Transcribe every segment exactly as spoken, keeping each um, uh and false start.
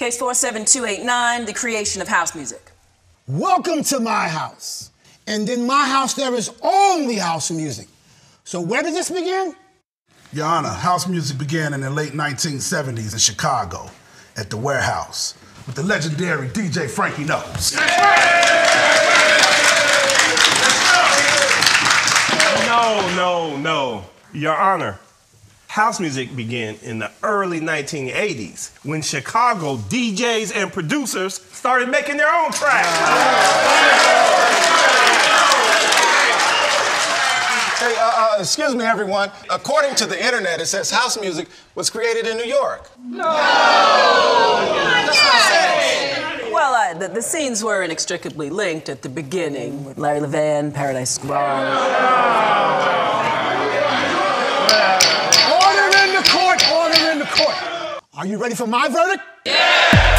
Case four seven two eight nine, the creation of house music. Welcome to my house. And in my house, there is only house music. So where did this begin? Your Honor, house music began in the late nineteen seventies in Chicago at the Warehouse with the legendary D J Frankie Knuckles. Yeah. Yeah. No, no, no. Your Honor, house music began in the early nineteen eighties when Chicago D Js and producers started making their own tracks. Hey, uh, uh, excuse me, everyone. According to the internet, it says house music was created in New York. No! That's what it says. Well, uh, the, the scenes were inextricably linked at the beginning with Larry Levan, Paradise Square. No. Order in the court! Order in the court! Are you ready for my verdict? Yeah!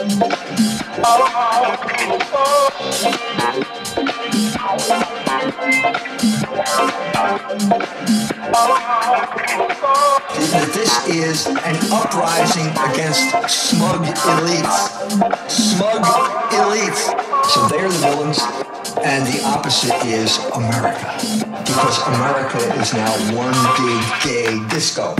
This is an uprising against smug elites. Smug elites. So they're the villains, and the opposite is America. Because America is now one big gay disco.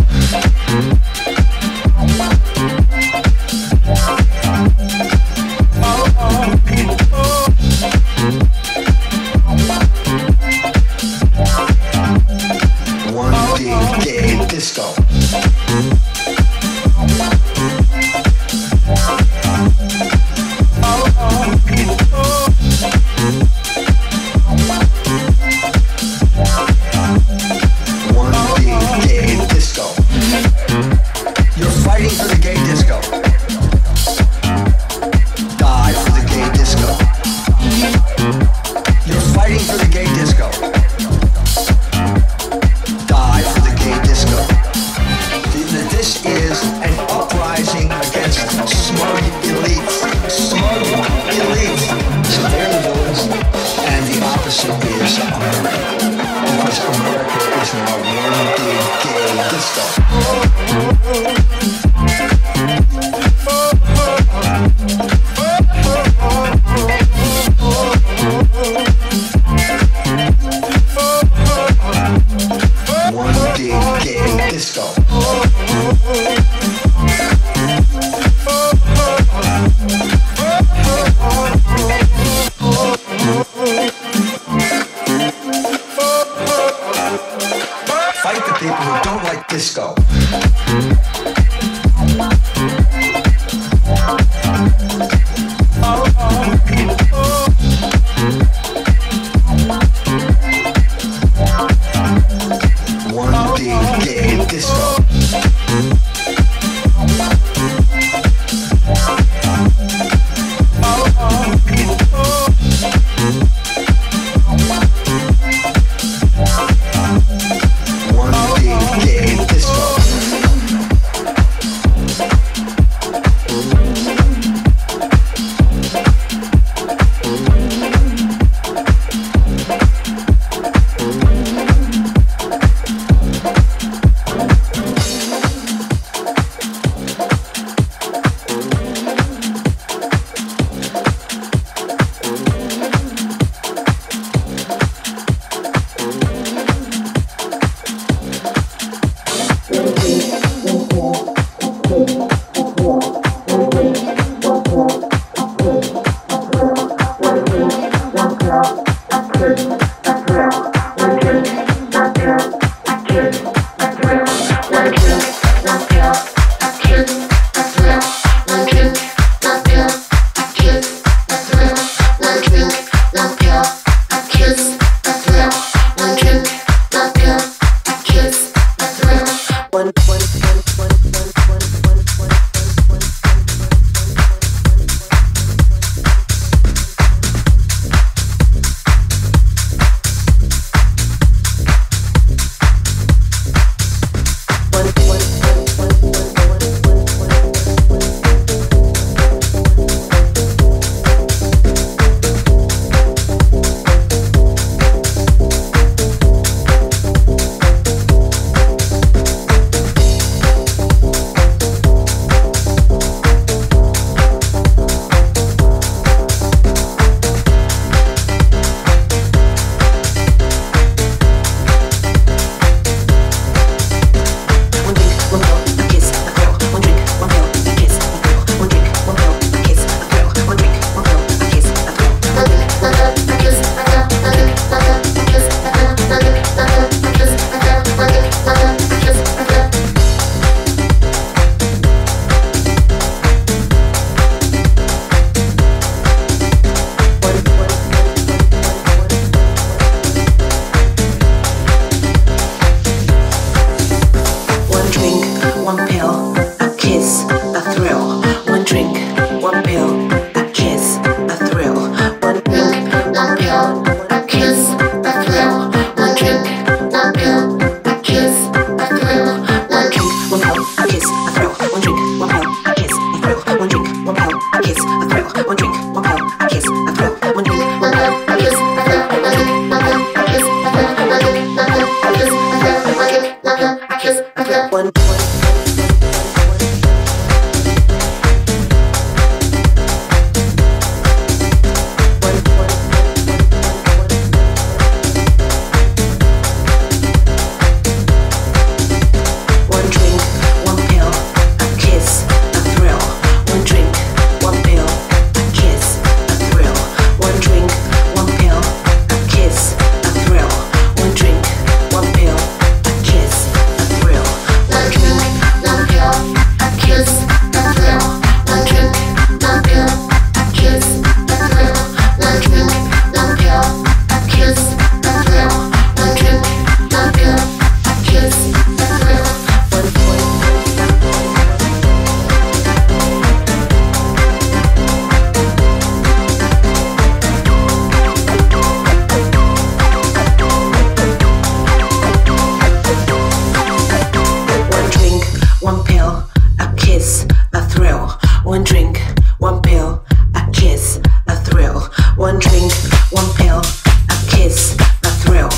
one drink, one pill, a kiss, a thrill. One drink, one pill, a kiss, a thrill.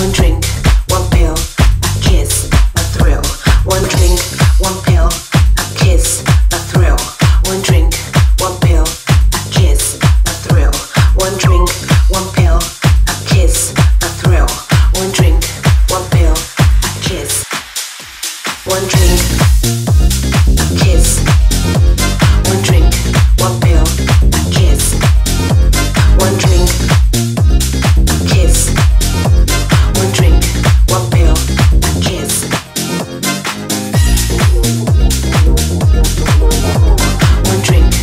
One drink, one pill, a kiss, a thrill. One drink, one pill, a kiss, a thrill. One drink, one pill, a kiss, a thrill. One drink, one pill, a kiss, a thrill. One drink, one pill, a kiss. One drink, a kiss. One drink, one pill, a kiss. One drink, a kiss. One drink, one pill, a kiss. One drink. One drink.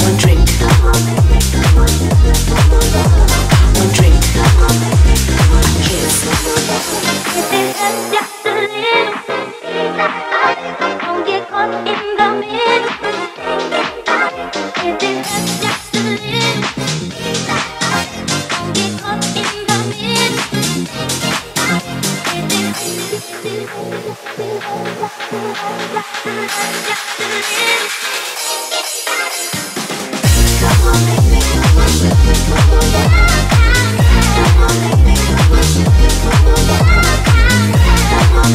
One drink, a kiss. Come on, make me, come on, make me, come on, come on, make me, come on,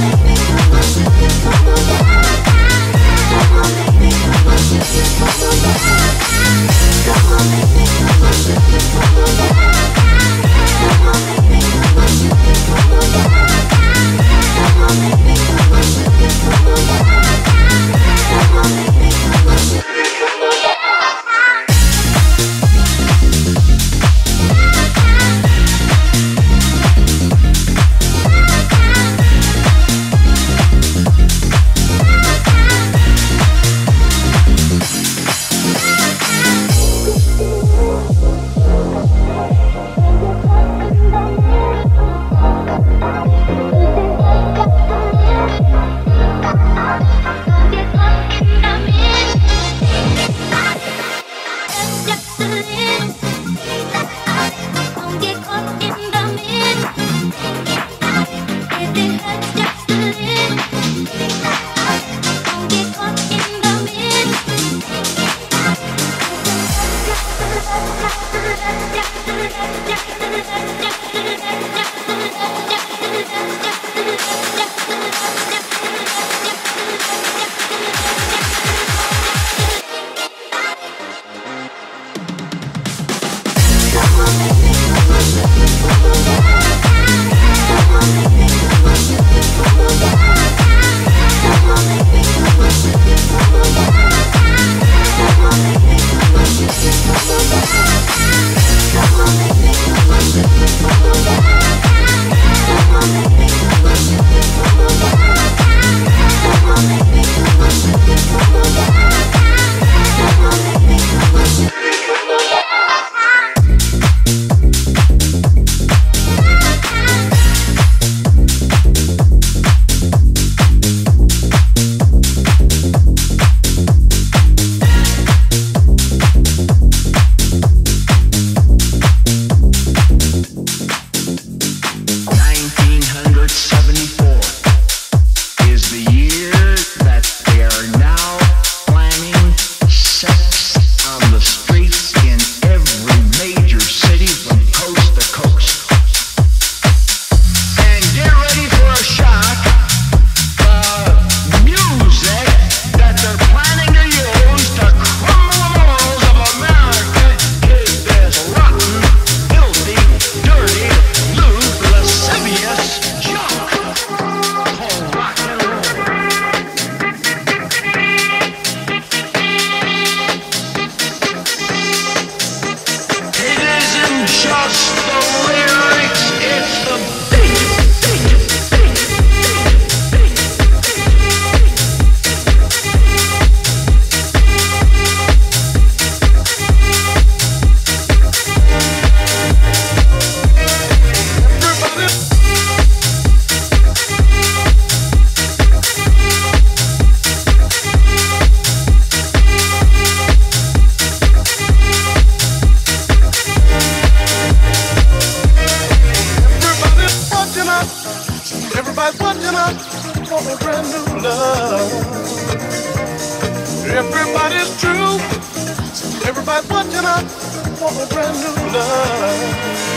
Everybody's true. Everybody's watching out for a brand new love.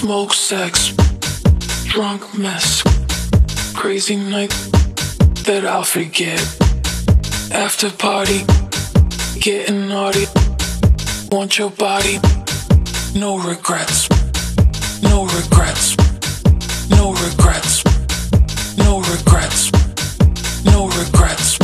Smoke, sex, drunk mess, crazy night that I'll forget. After party, getting naughty, want your body, no regrets, no regrets, no regrets, no regrets, no regrets.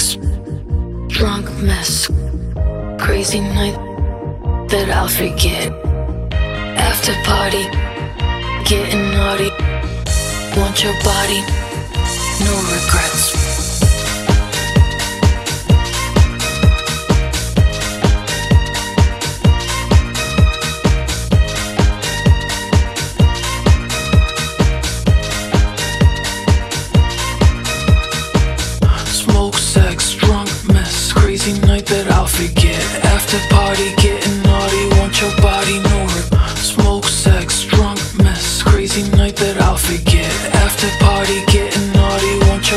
sex, drunk mess, crazy night that I'll forget. After party, getting naughty, want your body, no regrets. Night that I'll forget. After party, getting naughty, want your body, no regrets. Smoke, sex, drunk mess, crazy night that I'll forget. After party, getting naughty, want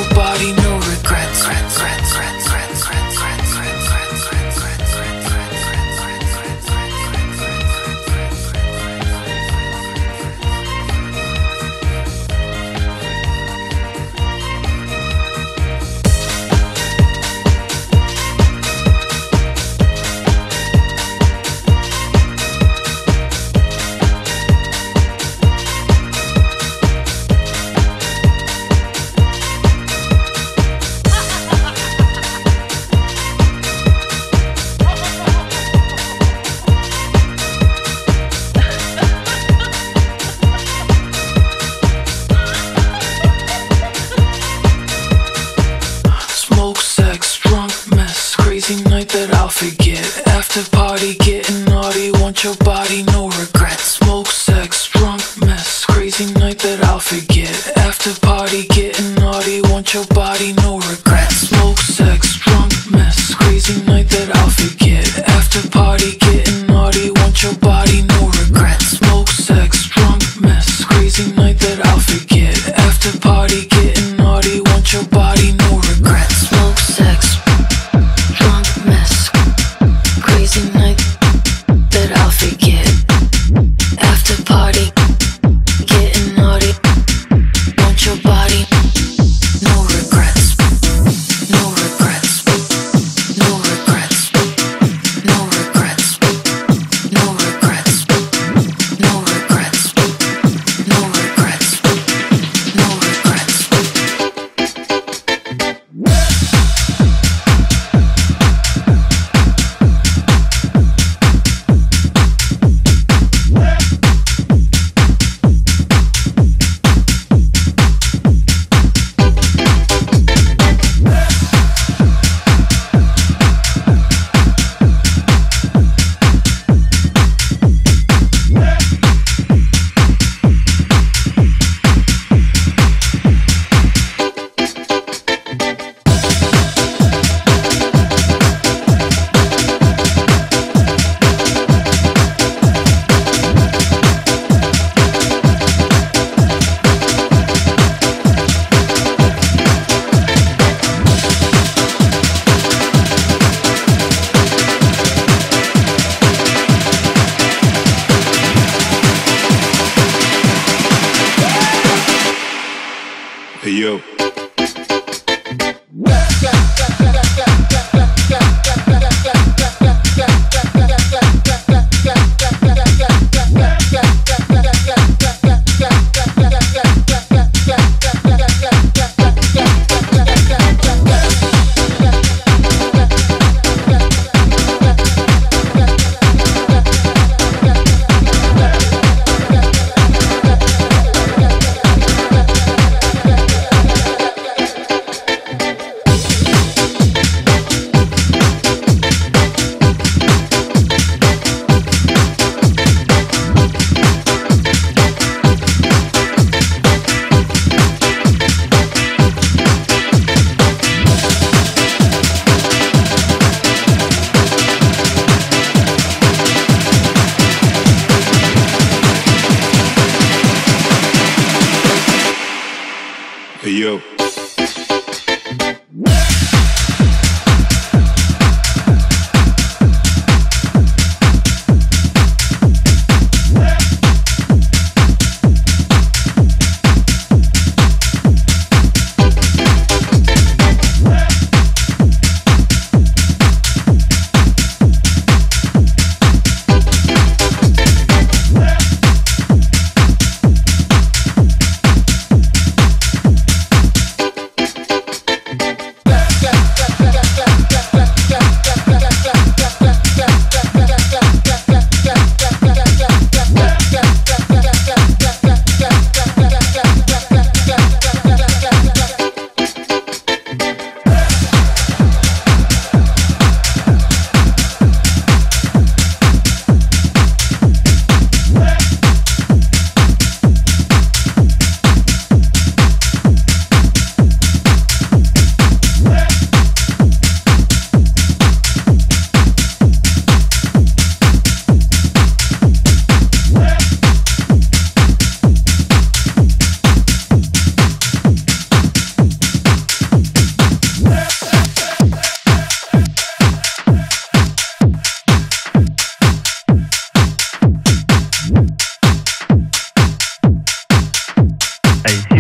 your body, no regrets. No regrets.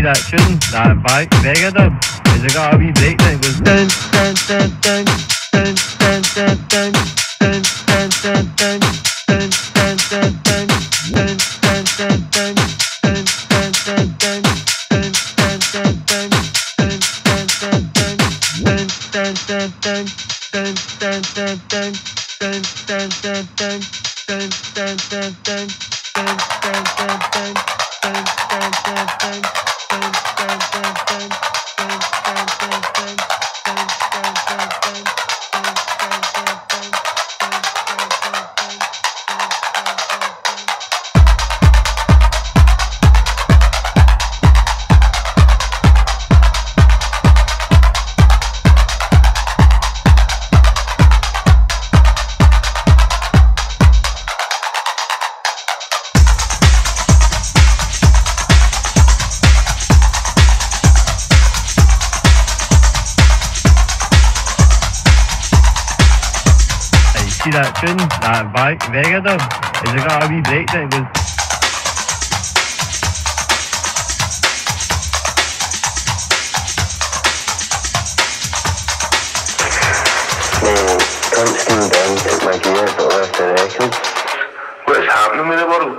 that tune, that vibe, Vega dub, is it got a wee break that goes dun dun dun dun dun dun dun dun dun dun dun dun dun dun dun dun dun dun dun dun. That tune, that vibe, Vega dub, is it got a wee break that goes. Now, Princeton down took my gear but left the records. What's happening with the world?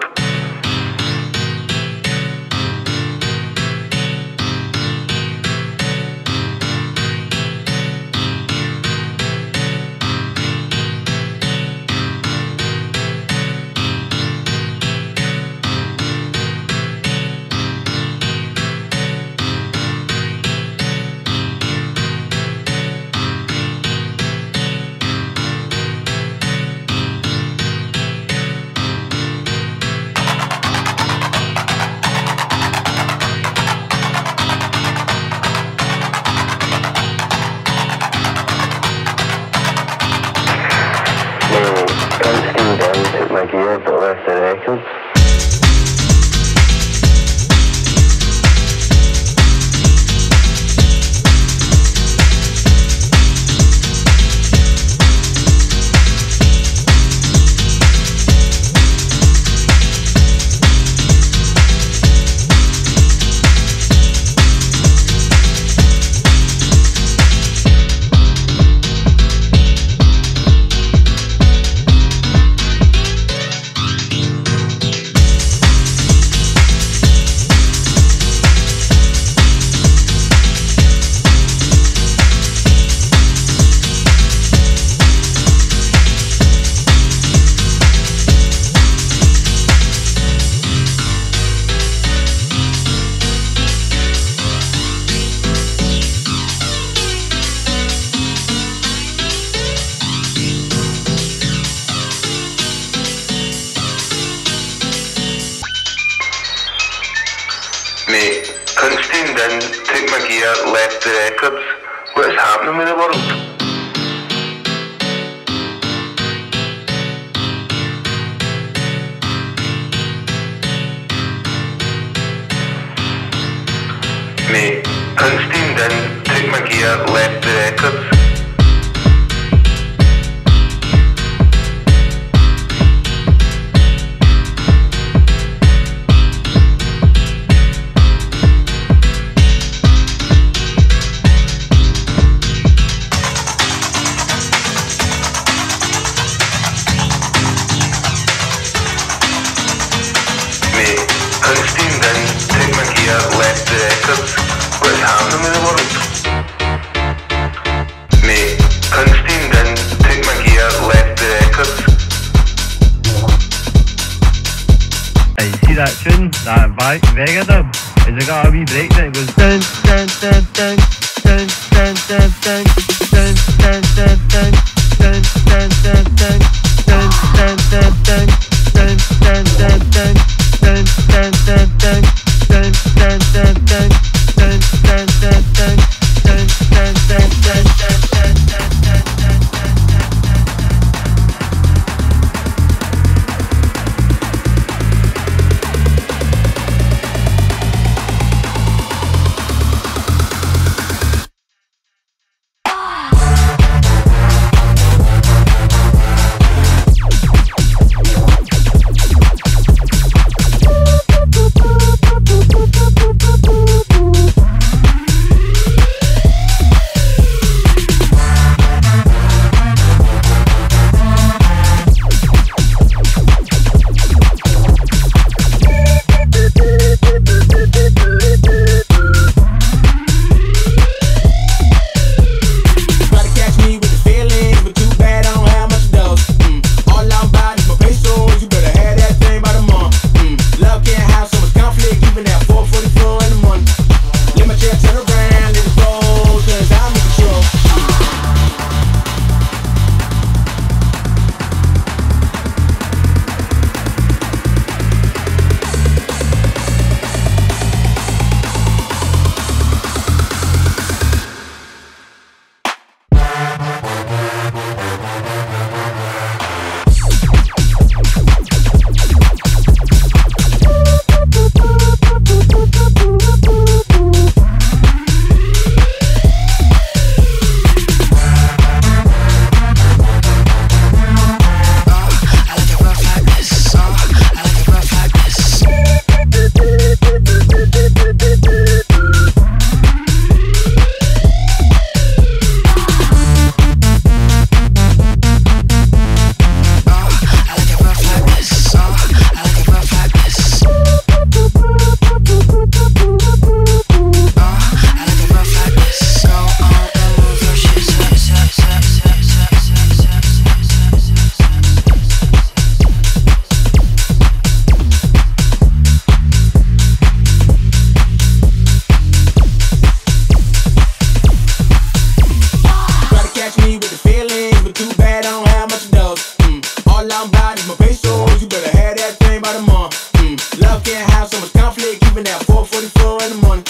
doors. You better have that thing by tomorrow. Mm. Love can't have so much conflict, even at four forty-four in the morning.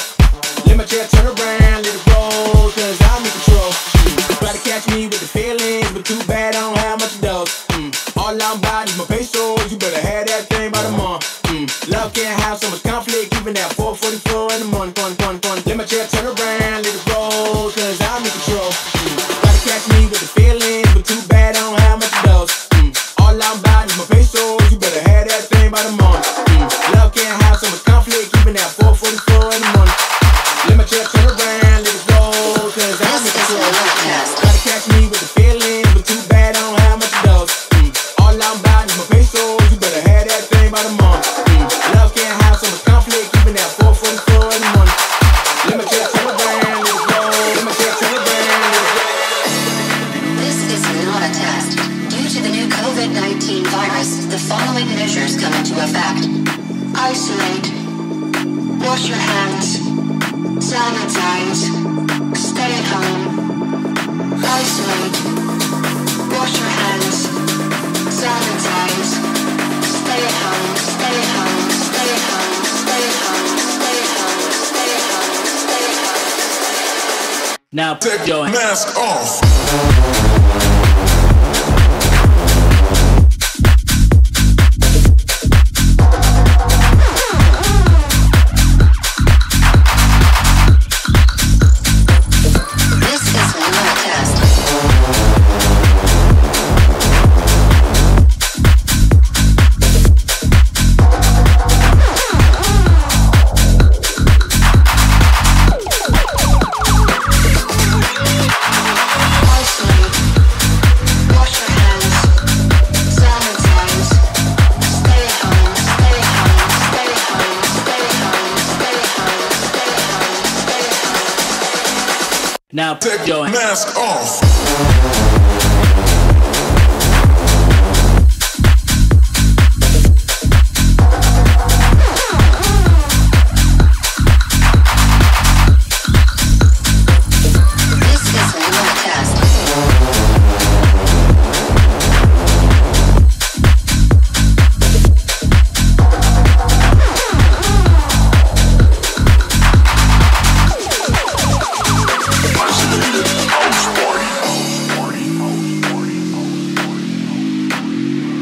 Let my chair turn around, let it roll, cause I'm in control. Mm. Try to catch me with the feelings, but too bad I don't have much of those. Mm. All I'm buying is my pesos. You better have that thing by tomorrow. Mm. Love can't have so much conflict, even at four forty-four in the morning. Fun, fun, fun. Let my chair turn around, let it roll, cause I'm in control. Mm. Try to catch me with the feelings, but too bad I don't have much of those. Mm. All I'm buying is my pesos. You better have that thing by tomorrow. Mm. Love can't have so much conflict, even at four forty-four in the morning. Let my chair turn around, let it roll, cause I'm in control. Try to catch me with the feelings, but too bad I don't have much of those. Mm. All I'm buying is my pesos, you better have that thing by tomorrow. Mm. Love can't have so much conflict, keeping that four forty-four in the morning. Let my chair turn around, let it roll, let my chair turn around, let it roll. This is not a test. Due to the new COVID nineteen virus, the following measures come into effect. Isolate. Wash your hands. Sanitize, stay at home, isolate, wash your hands, sanitize, stay at home, stay at home, stay at home, stay at home, stay at home, stay at home, stay at home, stay at home. Now take your mask off. Now take your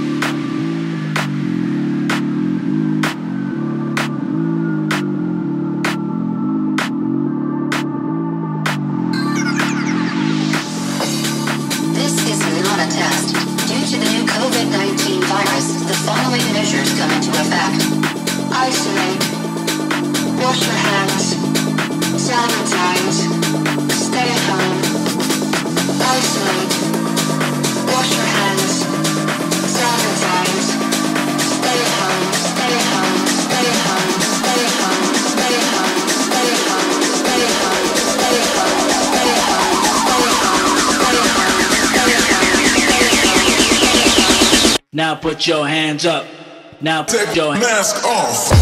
mask off. Now put your hands up. Now take your mask off.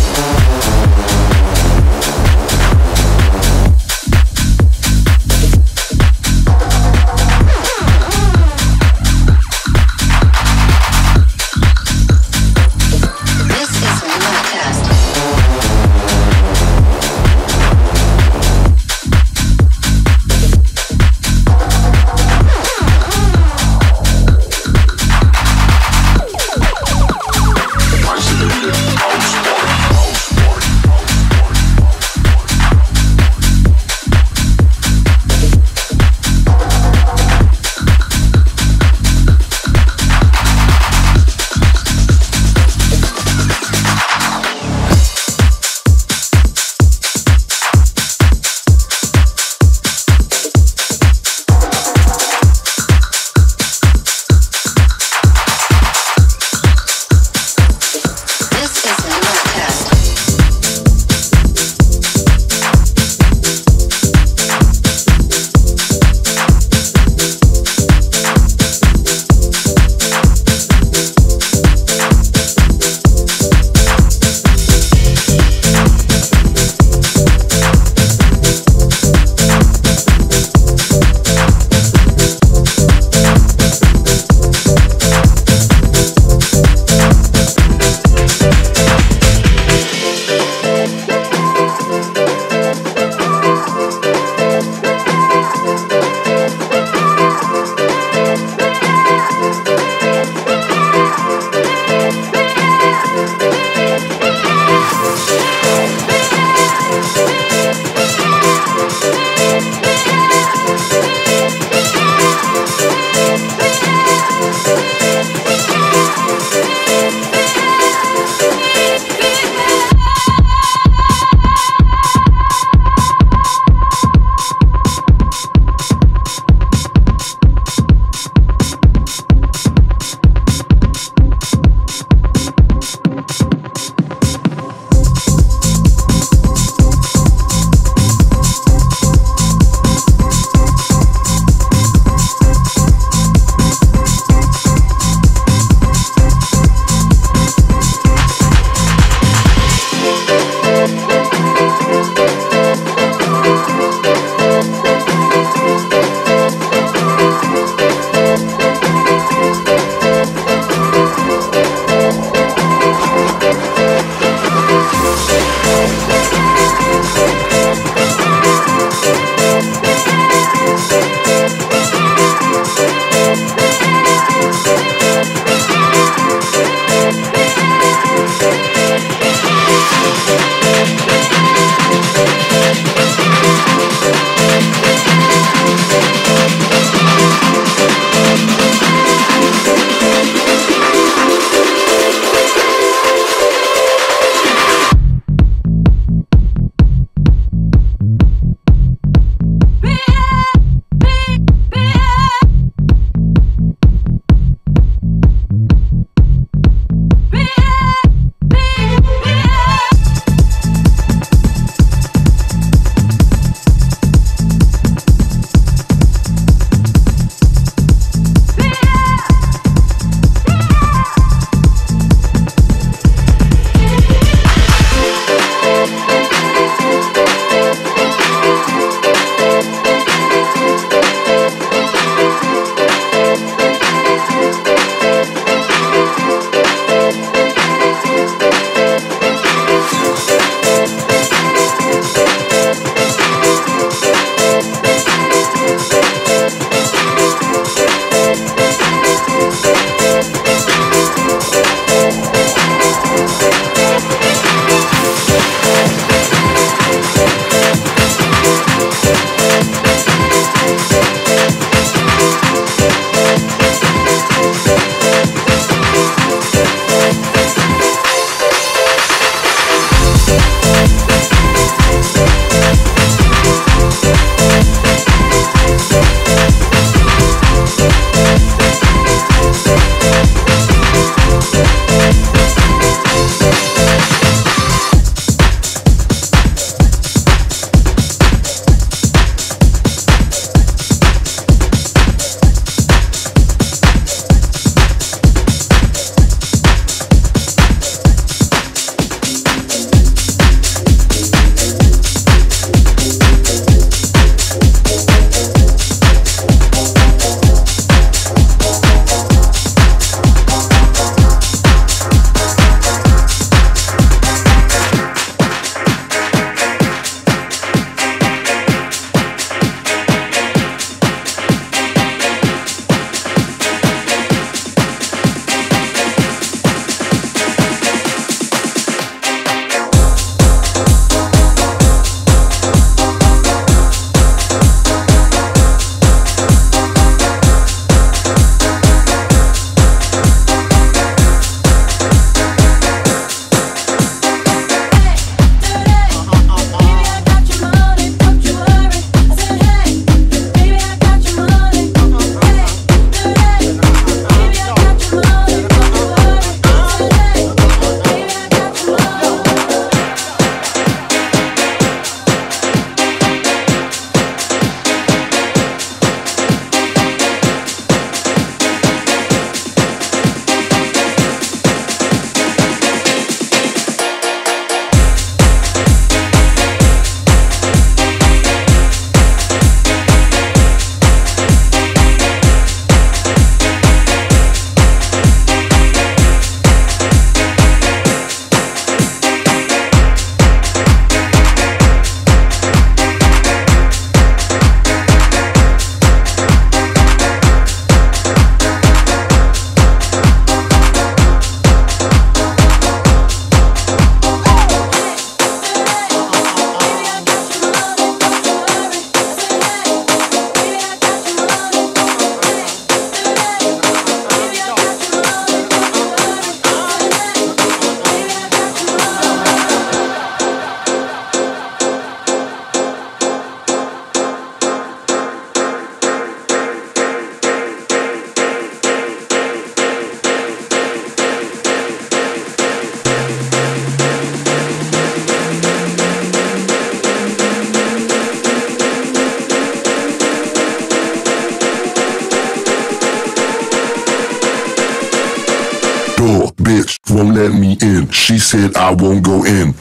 let me in. She said I won't go in.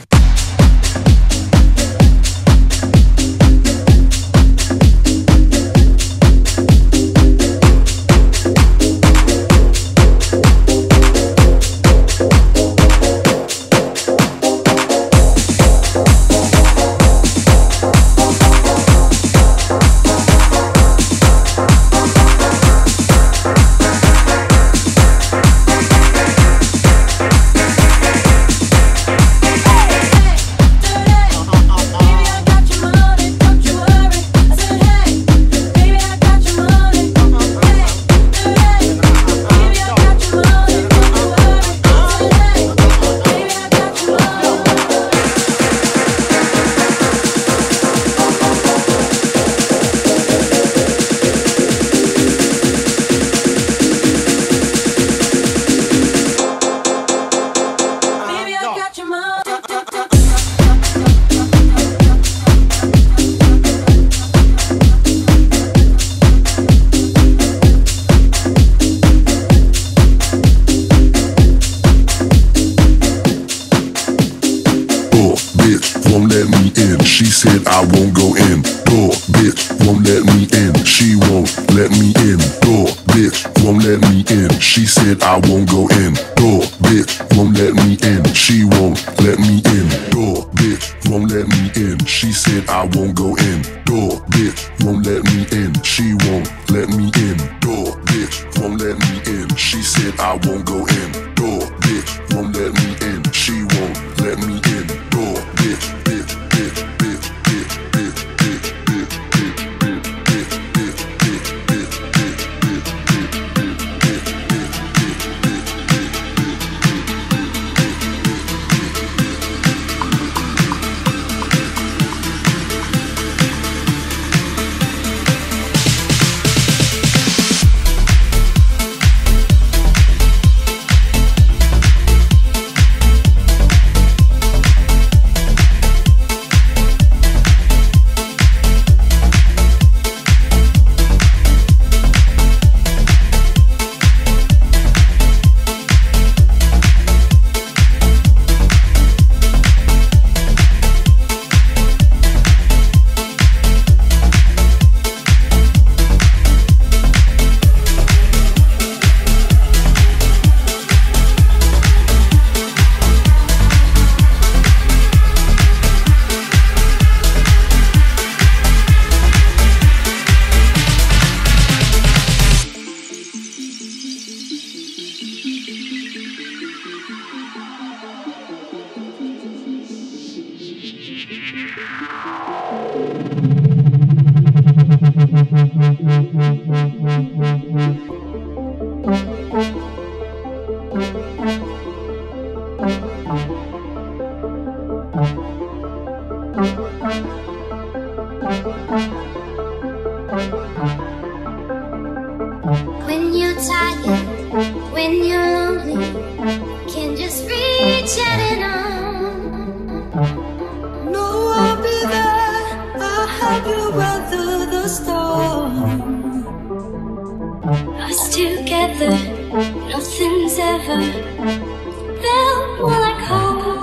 She said I won't go in. Door bitch won't let me in. She won't let me in. Door bitch won't let me in. She said I won't go in. Door bitch won't let me in. She won't let me in. Door bitch won't let me in. She said I won't go in. Door bitch won't let me in. She won't let me in. Door bitch won't let me in. She said I won't go in. Door bitch won't let me in. She won't let me in. Door bitch. Together, nothing's ever felt like home.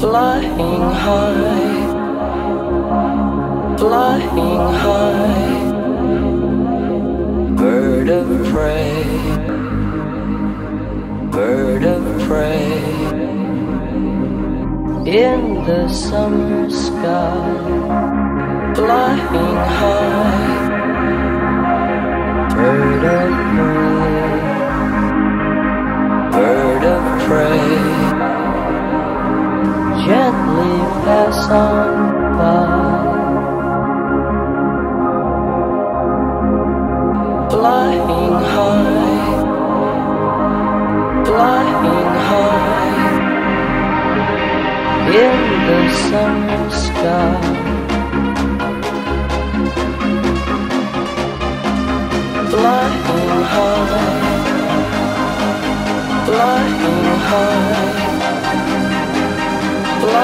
Flying high, flying high, bird of prey, bird of prey, in the summer sky, flying high, bird of prey, bird of prey. Gently pass on by, flying high, flying high, in the summer sky, flying high, flying high. Flying high, flying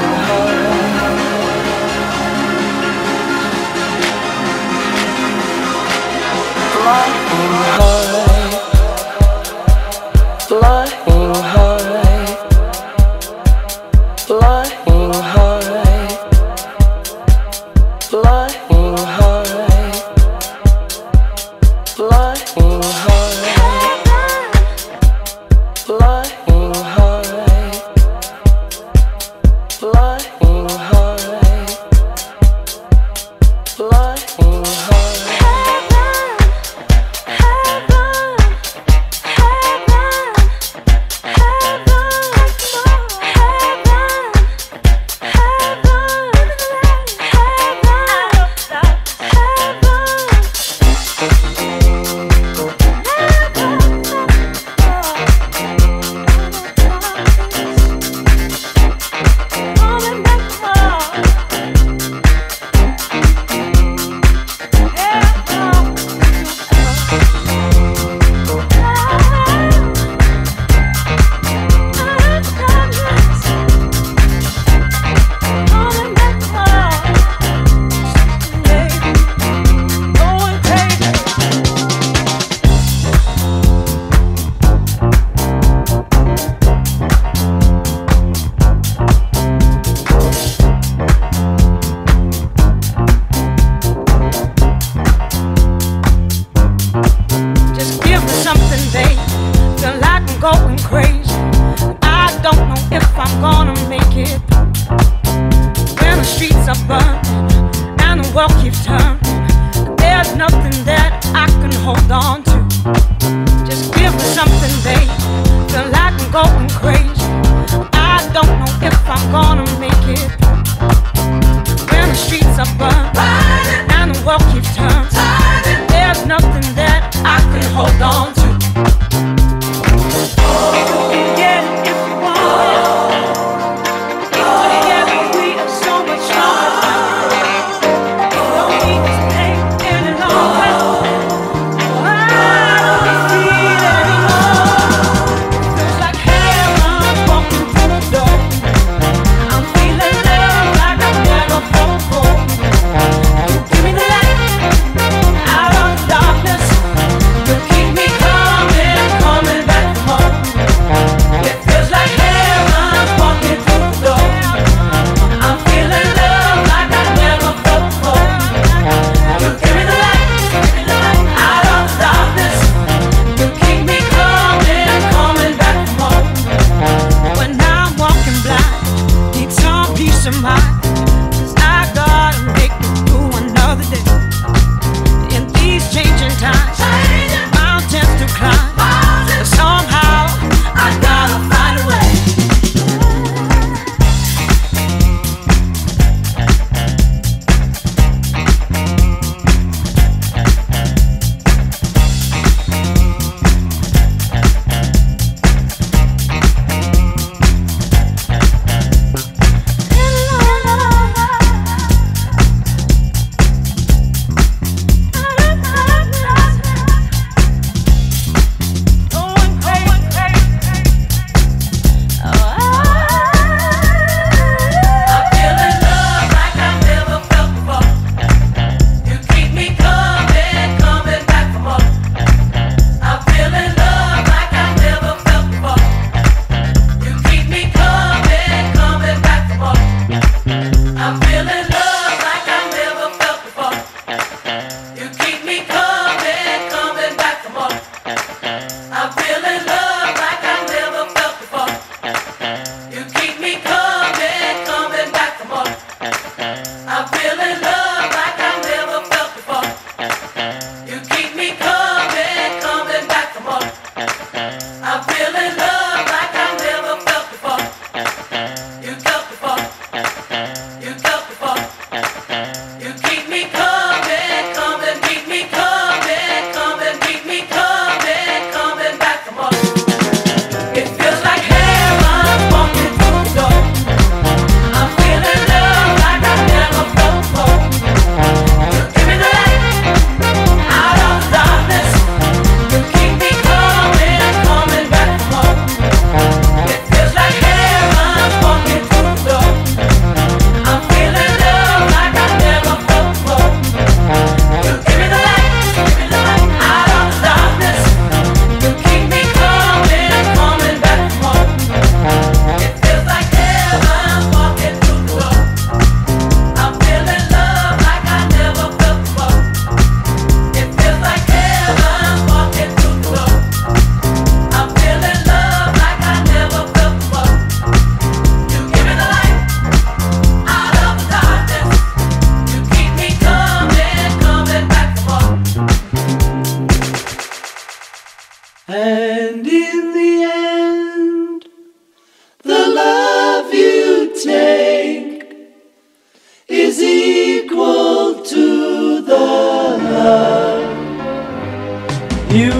high, flying high, flying high, flying high, flying high, flying high.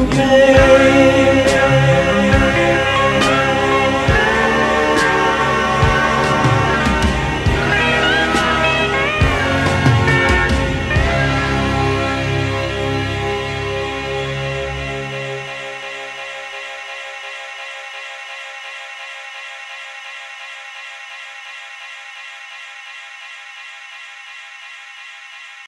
today.